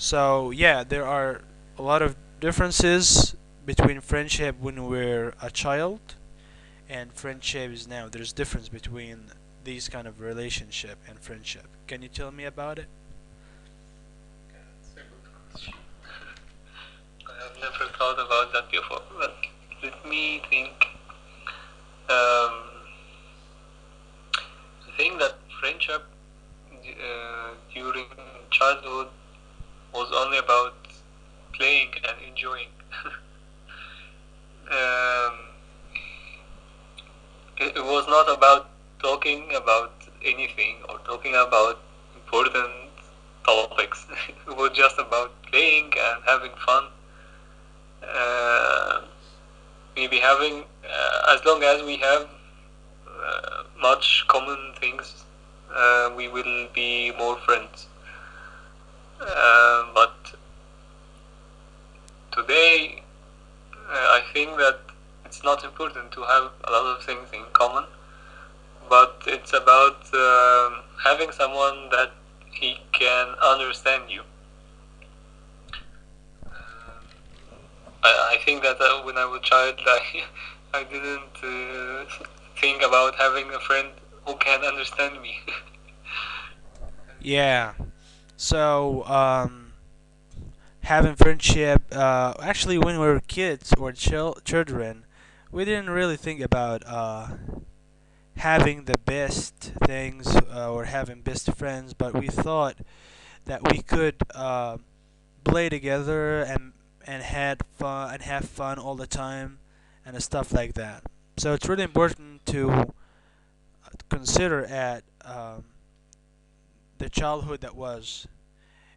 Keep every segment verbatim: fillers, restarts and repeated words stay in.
So yeah, there are a lot of differences between friendship when we're a child and friendships now. There's difference between these kind of relationship and friendship. Can you tell me about it? I have never thought about that before, but let me think. Um, I think that friendship uh, during childhood was only about playing and enjoying. um, it, it was not about talking about anything or talking about important topics. It was just about playing and having fun. Uh, maybe having, uh, as long as we have uh, much common things, uh, we will be more friends. Uh, but today, uh, I think that it's not important to have a lot of things in common, but it's about uh, having someone that he can understand you. I, I think that uh, when I was a child, I, I didn't uh, think about having a friend who can understand me. Yeah. So, um, having friendship, uh, actually when we were kids or chil children, we didn't really think about uh, having the best things uh, or having best friends, but we thought that we could uh, play together and and had fun and have fun all the time and stuff like that. So it's really important to consider at um, the childhood that was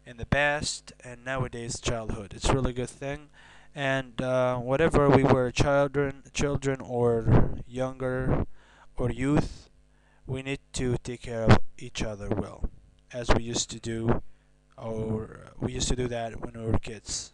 in the past and nowadays childhood. It's a really good thing, and uh, whatever we were children, children or younger or youth, we need to take care of each other well, as we used to do, or we used to do that when we were kids.